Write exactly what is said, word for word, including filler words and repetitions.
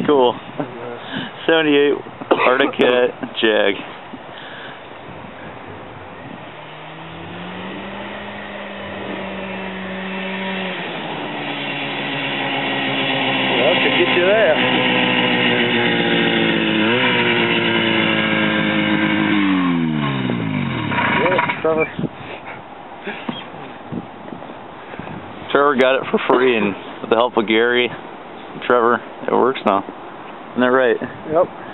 pretty cool. seventy-eight Arctic jag. Well, could get you there. Trevor. Trevor got it for free, and with the help of Gary, Trevor, it works now. Isn't that right? Yep.